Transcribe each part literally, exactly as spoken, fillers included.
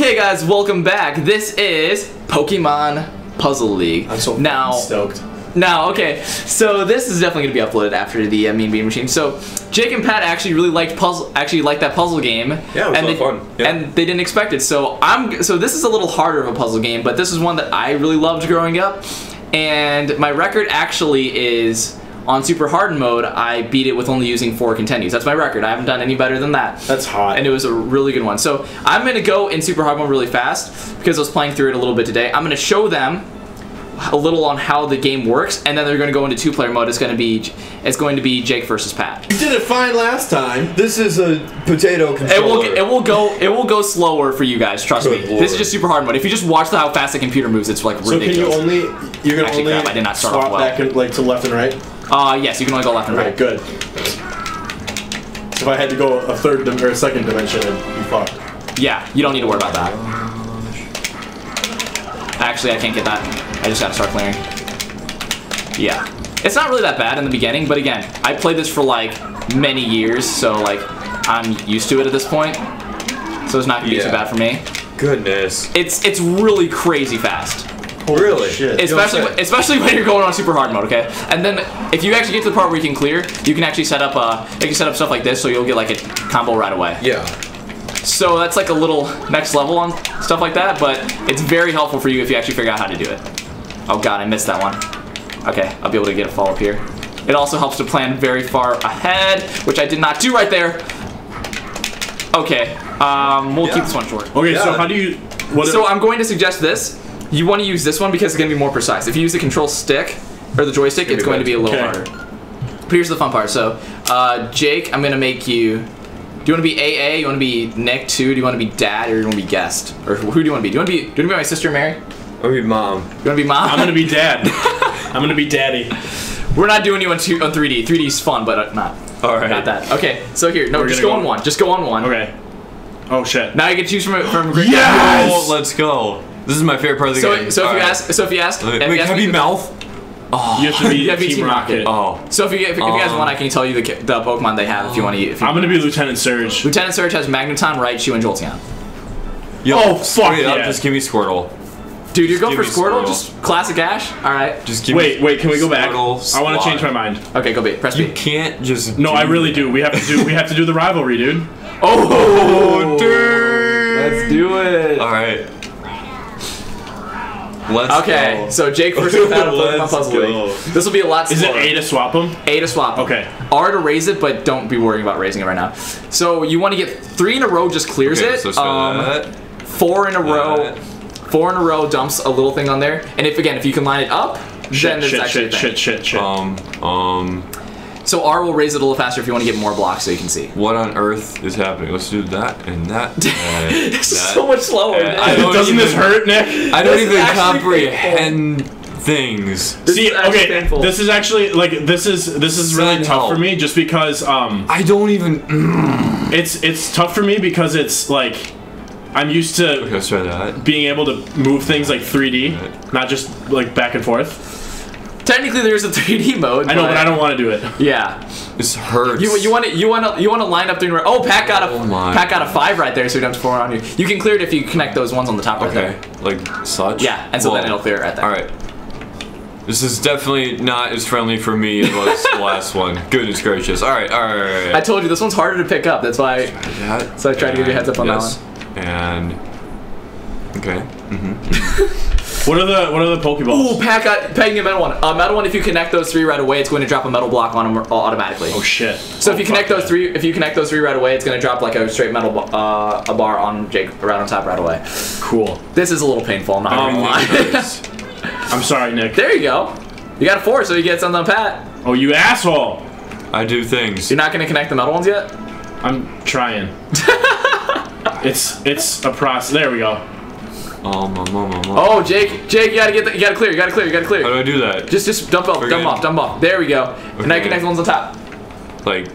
Okay guys, welcome back. This is Pokemon Puzzle League. I'm so now, stoked. Now, okay, so this is definitely going to be uploaded after the uh, Mean Bean Machine. So Jake and Pat actually really liked puzzle, actually liked that puzzle game. Yeah, it was and a lot they, fun. Yeah. And they didn't expect it. So I'm, so this is a little harder of a puzzle game, but this is one that I really loved growing up. And my record actually is on Super Hardened mode. I beat it with only using four continues. That's my record. I haven't done any better than that. That's hot. And it was a really good one. So I'm going to go in Super Hardened mode really fast because I was playing through it a little bit today. I'm going to show them a little on how the game works, and then they're going to go into two-player mode. It's going to be it's going to be Jake versus Pat. You did it fine last time. This is a potato controller. It will it will go it will go slower for you guys. Trust Good me. Lord. This is just Super Hardened mode. If you just watch the, how fast the computer moves, it's like so ridiculous. So can you only you're gonna Actually, only crap, I did not start swap well. back and, like to left and right? Uh yes, you can only go left and right. right. Good. So if I had to go a third dim or a second dimension, I'd be fucked. Yeah, you don't need to worry about that. Actually, I can't get that. I just gotta start clearing. Yeah. It's not really that bad in the beginning, but again, I played this for like many years, so like I'm used to it at this point. So it's not gonna yeah. be too bad for me. Goodness. It's it's really crazy fast. Holy really? Shit. Especially when, especially when you're going on super hard mode, okay? And then if you actually get to the part where you can clear, you can actually set up uh you can set up stuff like this, so you'll get like a combo right away. Yeah. So that's like a little next level on stuff like that, but it's very helpful for you if you actually figure out how to do it. Oh god, I missed that one. Okay, I'll be able to get a fall up here. It also helps to plan very far ahead, which I did not do right there. Okay, um, we'll yeah. keep this one short. Okay, yeah. so how do you... What so I'm going to suggest this. You want to use this one because it's going to be more precise. If you use the control stick, or the joystick, it's going to be a little okay. harder. But here's the fun part. So, uh, Jake, I'm going to make you... Do you want to be A A? You want to be Nick too? Do you want to be Dad, or do you want to be Guest? Or who do you want to be? Do you want to be? Do you want to be my sister Mary? I'm gonna be Mom. You want to be Mom? I'm gonna be Dad. I'm gonna be Daddy. We're not doing you on two on three D. three D's fun, but not. All right. Not that. Okay. So here, no, We're just go, go on one. Just go on one. Okay. Oh shit. Now you can choose from from. Great yes. Oh, let's go. This is my favorite part of the so, game. So if All you right. ask, so if you ask, wait, if wait you ask can I be mouth? Oh, you have to be, you have Team, Team Rocket. Rocket. Oh, so if you if, if um, you guys want, I can tell you the, the Pokemon they have if you want to. I'm gonna be Lieutenant Surge. Lieutenant Surge has Magneton, Raichu, and Jolteon. Yo, oh fuck yeah! Up, just give me Squirtle. Dude, you're just going for Squirtle? Squirtle? Just classic Ash? All right. Just give wait, me wait. Can we go back? Squirtle, I want to change my mind. Okay, go B. Press B. You can't just. No, do I really that. do. We have to do. We have to do the rivalry, dude. Oh, oh dude. Let's do it. All right. Let's okay, go. so Jake versus Pat Pokemon Puzzle go. League. This will be a lot smaller. Is it A to swap them? A to swap them. Okay. R to raise it, but don't be worrying about raising it right now. So you want to get three in a row just clears okay, it. So um, that. Four in a row. That. Four in a row dumps a little thing on there. And if again, if you can line it up, shit, then it's shit, actually shit, shit, shit, shit. Um, um. So R will raise it a little faster if you want to get more blocks so you can see. What on earth is happening? Let's do that and that and It's that, so much slower. Doesn't even, this hurt, Nick? I don't this even comprehend painful. things. This see, okay, painful. this is actually, like, this is this is really Side tough help. for me just because, um... I don't even... It's, it's tough for me because it's, like... I'm used to okay, let's try that. being able to move things like three D, right. not just, like, back and forth. Technically, there's a three D mode. I know, but, but I don't want to do it. Yeah, this hurts. You you want to you want to you want to line up three. Oh, Pat got a oh Pat got a five right there, so you don't have to four on you. You can clear it if you connect those ones on the top. Okay, right there. like such. Yeah, and so Whoa. then it'll clear it right there. All right, this is definitely not as friendly for me as the last one. Goodness gracious! All right, all right, all right, all right. I told you this one's harder to pick up. That's why. I, that, so I tried to give you a heads up on yes, that one. And okay. Mm-hmm. What are the what are the Pokeballs? Ooh, Pat got Pat a metal one. A uh, metal one. If you connect those three right away, it's going to drop a metal block on them automatically. Oh shit! So oh, if you connect those that. three, if you connect those three right away, it's going to drop like a straight metal uh, a bar on Jake right on top right away. Cool. This is a little painful. I'm not gonna lie. I'm sorry, Nick. There you go. You got a four, so you get something on Pat. Oh, you asshole! I do things. You're not going to connect the metal ones yet. I'm trying. it's it's a process. There we go. Oh, my, my, my, my. oh, Jake, Jake, you gotta get, the, you gotta clear, you gotta clear, you gotta clear. How do I do that? Just, just dump off, dump off, dump off. There we go. Okay. And now you connect the ones on top. Like,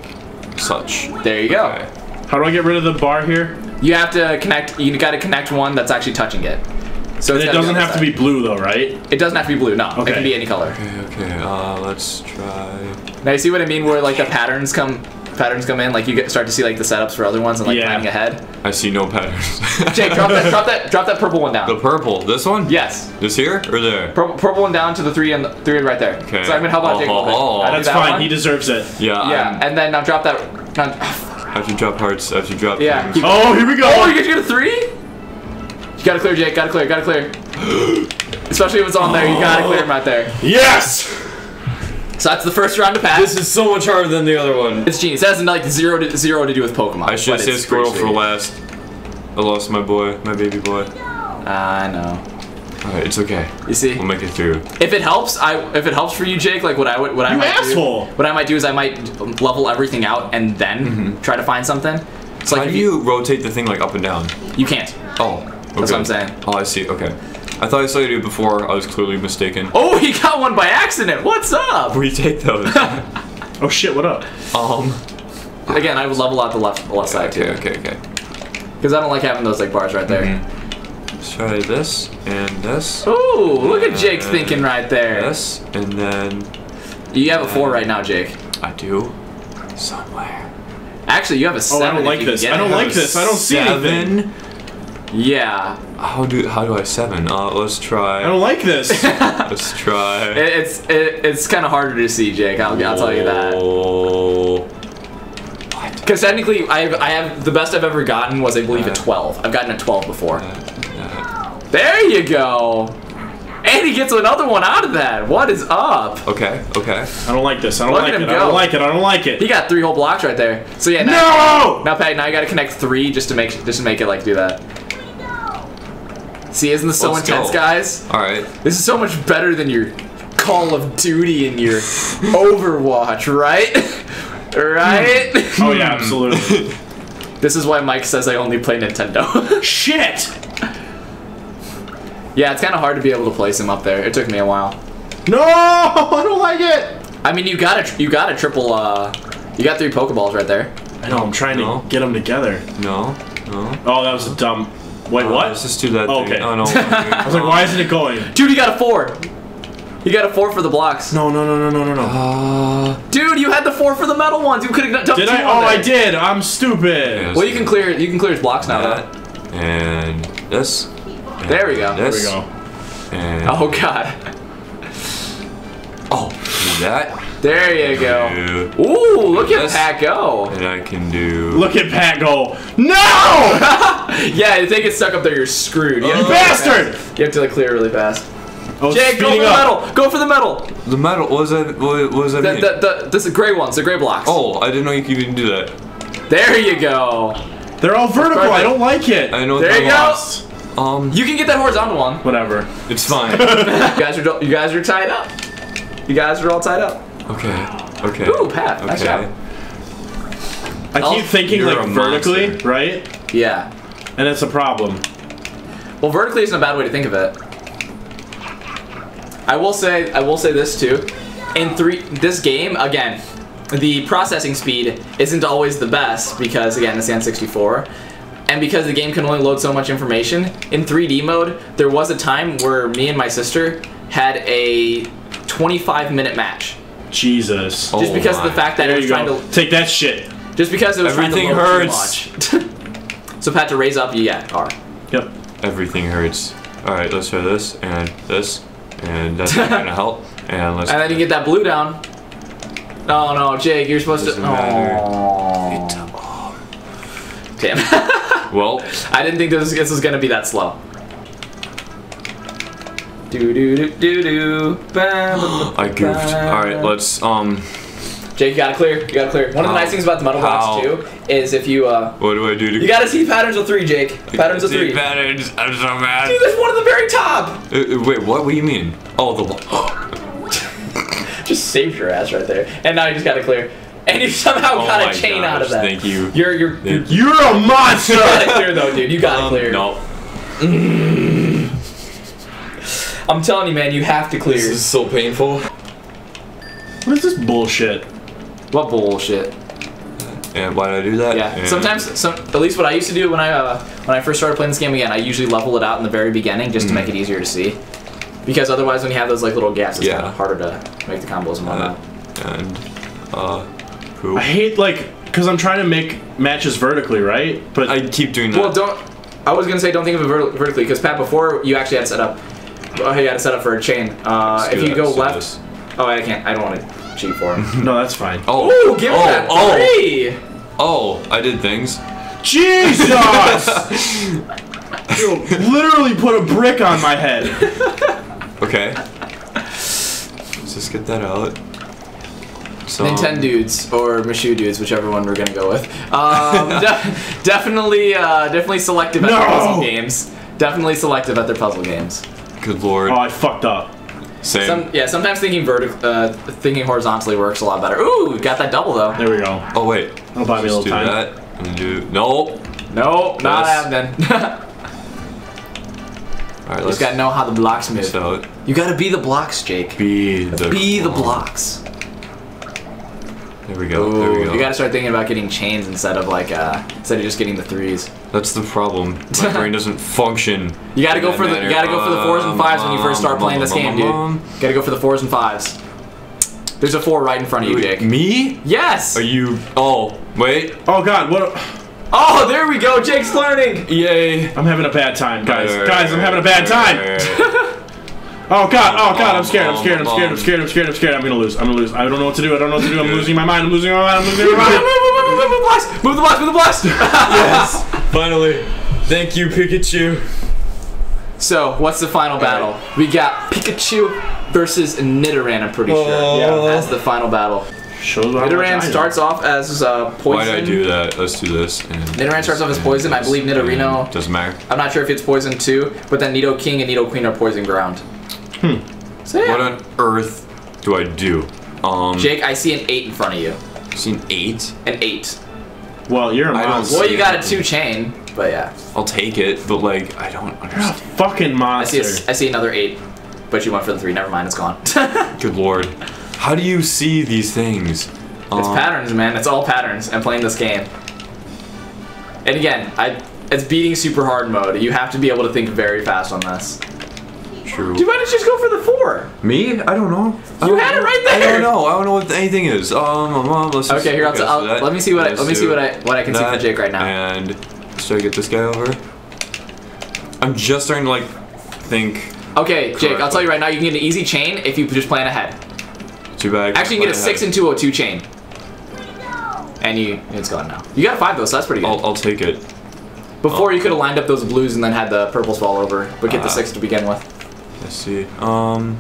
such. There you go. Okay. How do I get rid of the bar here? You have to connect. You gotta connect one that's actually touching it. So it's it doesn't have to be blue though, right? It doesn't have to be blue. No, okay. It can be any color. Okay, okay. Uh, let's try. Now you see what I mean? Where like the patterns come. patterns come in, like you get, start to see like the setups for other ones and like yeah. planning ahead. I see no patterns. Jake, drop that, drop that, drop that purple one down. The purple, this one? Yes. This here or there? Purple, purple one down to the three and the three right there. Okay. So I'm gonna help out Jake. Oh, oh, oh. That's that fine. One. He deserves it. Yeah. Yeah. I'm... And then now drop that. I have to drop hearts. I have to drop. Yeah. Things. Oh, here we go. Oh, you get to get a three. You gotta clear, Jake. Gotta clear. Gotta clear. Especially if it's on there, you gotta clear him right there. Yes. So that's the first round to pass. This is so much harder than the other one. It's genius. It has like zero to zero to do with Pokemon. I should say Squirtle for last. I lost my boy, my baby boy. I know. All right, it's okay. You see, we'll make it through. If it helps, I if it helps for you, Jake. Like what I would, what I might asshole. do. What I might do is I might level everything out and then mm-hmm. try to find something. So like how do you, you rotate the thing like up and down? You can't. Oh, okay. That's what I'm saying. Oh, I see. Okay. I thought I saw you do it before. I was clearly mistaken. Oh, he got one by accident. What's up? We take those. Oh shit! What up? Um, again, I would level out the left, the left okay, side okay, too. Okay, okay, okay. Because I don't like having those like bars right there. Mm-hmm. Let's try this and this. Oh, look at Jake's thinking right there. This and then. You have a four right now, Jake. I do. Somewhere. Actually, you have a seven. Oh, I don't like this. I don't like this. I don't see anything. Yeah. How do how do I seven? Uh, let's try. I don't like this. Let's try. It, it's it, it's kind of harder to see, Jake. I'll, I'll tell you that. What? Because technically, I I have the best I've ever gotten was I believe a twelve. I've gotten a twelve before. Uh, no. There you go. And he gets another one out of that. What is up? Okay. Okay. I don't like this. I don't Look like it. Go. I don't like it. I don't like it. He got three whole blocks right there. So yeah. Now, no. Now, Pat, now you got to connect three just to make just to make it like do that. See, isn't this so Let's intense, go. guys? All right. This is so much better than your Call of Duty and your Overwatch, right? Right? Oh, yeah, absolutely. This is why Mike says I only play Nintendo. Shit! Yeah, it's kind of hard to be able to place him up there. It took me a while. No! I don't like it! I mean, you got a, you got a triple, uh... You got three Pokeballs right there. I know, I'm trying no. to get them together. No, no. Oh, that was a dumb... Wait, what? Uh, let's just do that. Oh, okay. Oh, no. I was like, why isn't it going? Dude, you got a four. You got a four for the blocks. No, no, no, no, no, no, no. Uh, Dude, you had the four for the metal ones. You could have done. Did I? Oh, there. I did. I'm stupid. Yeah, well, you can clear. You can clear his blocks now. That, and this. And there we go. This, there we go. And oh God. Oh, that. There you go. Do, Ooh, look at Pat go. And I can do. Look at Pat go. No! Yeah, if they get stuck up there, you're screwed. You, oh, you bastard! You have to like clear really fast. Oh, Jake, go for up. the metal. Go for the metal. The metal. What does that? What does that the, mean? The, the, this is gray ones. The gray blocks. Oh, I didn't know you could even do that. There you go. They're all vertical. I don't like it. I know. There you lost. go. Um, you can get that horizontal one. Whatever. It's fine. you guys are. You guys are tied up. You guys are all tied up. Okay. Okay. Ooh, Pat. Okay. Nice job. I keep Elf, thinking like vertically, monster. right? Yeah. And it's a problem. Well, vertically isn't a bad way to think of it. I will say, I will say this too. In three, this game again, the processing speed isn't always the best because again, it's the N sixty-four. And because the game can only load so much information, in three D mode, there was a time where me and my sister had a twenty-five minute match. Jesus. Just oh because my. of the fact that there it was trying go. to take that shit. Just because it was Everything trying to hurts. Too much. So Pat, to raise up, you yeah, R. Yep. Everything hurts. All right, let's try this and this and that's not gonna help. And let's. And then you get that blue down. No, no, Jake, you're supposed Doesn't to. Oh. Damn. Well, I didn't think this was gonna be that slow. Do do do do do. I goofed. All right, let's um. Jake, you gotta clear. You gotta clear. One of the nice things about the metal box too is if you uh. What do I do? To you gotta see patterns of three, Jake. Patterns of three. Patterns. I'm so mad. Dude, there's one at the very top. Uh, wait, what? What do you mean? Oh, the one. Just saved your ass right there. And now you just gotta clear. And you somehow oh got a chain gosh, out of that. Thank you. You're you're you're, you're a monster. You gotta clear though, dude. You gotta um, clear. No. Mm. I'm telling you, man, you have to clear. This is so painful. What is this bullshit? What bullshit? And why did I do that? Yeah. And sometimes, some, at least what I used to do when I uh, when I first started playing this game again, I usually level it out in the very beginning just mm. to make it easier to see. Because otherwise, when you have those like little gaps, it's yeah. kind of harder to make the combos and whatnot. Uh, and uh, cool. I hate like because I'm trying to make matches vertically, right? But I keep doing that. Well, don't. I was gonna say don't think of it vert vertically because Pat, before you actually had set up. Oh, you had to set up for a chain. Uh, if you go left. This. Oh, I can't. I don't want to cheat for him. No, that's fine. Oh, Ooh, give oh, me that oh. three. Oh, I did things. Jesus! You literally put a brick on my head. Okay. Let's just get that out. So, Nintendudes or Mishu dudes, whichever one we're gonna go with. Um, de definitely, uh, definitely selective at no! their puzzle games. Definitely selective at their puzzle games. Good lord. Oh, I fucked up. Same. Some, yeah, sometimes thinking vertic uh, thinking horizontally works a lot better. Ooh, got that double though. There we go. Oh wait. I'll buy me a little time. That and do no, no, yes. not happening. All right, let's, you gotta know how the blocks move. So, you gotta be the blocks, Jake. Be the, be the blocks. There we go. Ooh, there we go. You gotta start thinking about getting chains instead of like uh, instead of just getting the threes. That's the problem. My brain doesn't function. You gotta go for the you gotta go for the fours and fives when you first start playing this game, dude. You gotta go for the fours and fives. There's a four right in front of you, Jake. Me? Yes. Are you? Oh, wait. Oh God, what? A Oh, there we go. Jake's learning. Yay. I'm having a bad time, guys. Right, guys, right, I'm having a bad time. Right, right. Oh, God. Oh, God. I'm scared. I'm scared. I'm scared. I'm scared. I'm scared. I'm scared. I'm going to lose. I'm going to lose. I don't know what to do. I don't know what to do. I'm losing my mind. I'm losing my mind. I'm losing my mind. Move, move, move, move the blast. Move the blast. Move the blast. Yes. Finally. Thank you, Pikachu. So, what's the final battle? Right. We got Pikachu versus Nidoran, I'm pretty oh. sure. Yeah. That's the final battle. Nidoran starts off as uh, poison. Why did I do that? Let's do this. And Nidoran starts off as poison. I believe Nidorino. Doesn't matter. I'm not sure if it's poison too, but then Nido King and Nido Queen are poison ground. Hmm. So, yeah. What on earth do I do? Um, Jake, I see an eight in front of you. You see an eight? An eight. Well, you're a monster. Well, you got a two chain, but yeah. I'll take it, but like, I don't understand. You're a fucking monster. I see, a, I see another eight, but you went for the three. Never mind, it's gone. Good lord. How do you see these things? Um, it's patterns, man. It's all patterns. I'm playing this game. And again, I it's beating super hard mode. You have to be able to think very fast on this. True. Dude, why did you just go for the four? Me? I don't know. You had it right there. I don't know. I don't know what anything is. Um, um let's just, okay, here. Okay, I'll, so that, let me see what I, let me see what I what I can see for Jake right now. And should I get this guy over? I'm just starting to like think. Okay, correctly. Jake. I'll tell you right now. You can get an easy chain if you just plan ahead. Bag, Actually, you can get a six and two oh two chain. And you, it's gone now. You got a five though, so that's pretty good. I'll, I'll take it. Before I'll, you could have lined up those blues and then had the purples fall over, but get uh, the six to begin with. Let's see. Um,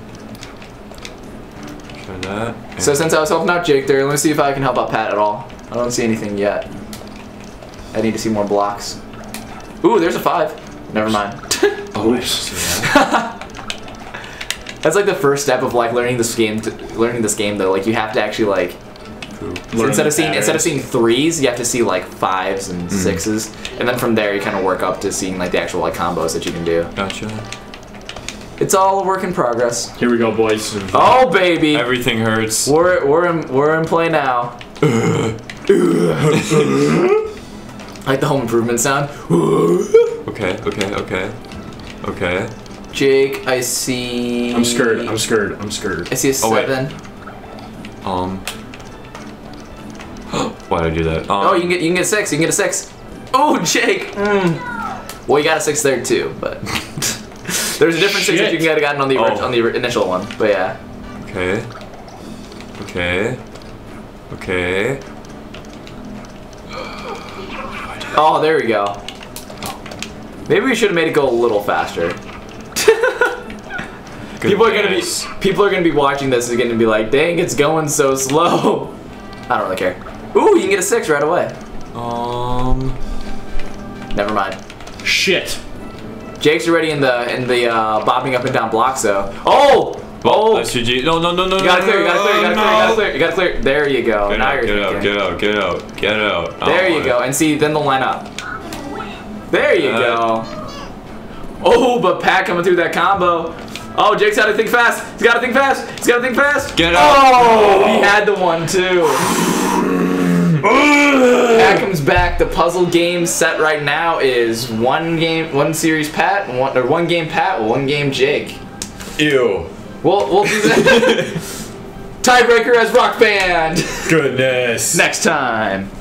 try that. So since I was helping out Jake there, let me see if I can help out Pat at all. I don't see anything yet. I need to see more blocks. Ooh, there's a five. Never mind. Oh, I that's like the first step of like learning this game. To, learning this game though, like you have to actually like so instead of seeing patterns. instead of seeing threes, you have to see like fives and mm. sixes, and then from there you kind of work up to seeing like the actual like combos that you can do. Gotcha. It's all a work in progress. Here we go, boys. Oh baby. Everything hurts. We're we're in, we're in play now. Like the home improvement sound. Okay. Okay. Okay. Okay. Jake, I see. I'm scared. I'm scared. I'm scared. I see a seven. Oh, um. Why did I do that? Um, oh, you can get you can get a six. You can get a six. Oh, Jake. Mm. Well, you got a six there too, but there's a different six that you could have gotten on the oh. on the initial one. But yeah. Okay. Okay. Okay. Oh, there we go. Maybe we should have made it go a little faster. People are gonna be people are gonna be watching this and gonna be like, dang, it's going so slow. I don't really care. Ooh, you can get a six right away. Um Never mind. Shit. Jake's already in the in the uh bobbing up and down blocks though. Oh! Oh! That's G G. No, no, no, no, no. You gotta clear, you gotta clear, you gotta clear, you gotta clear, you gotta clear. There you go. Get now out, you're thinking. Get out, get out, get out, get out. There you go, and see then they'll line up. There you go. Oh, but Pat coming through that combo. Oh, Jake's gotta think fast. He's gotta think fast. He's gotta think fast. Get out. Oh, he had the one too. Pat comes back. The puzzle game set right now is one game, one series Pat, one or one game Pat, one game Jake. Ew. Well, we'll do that. Tiebreaker as Rock Band. Goodness. Next time.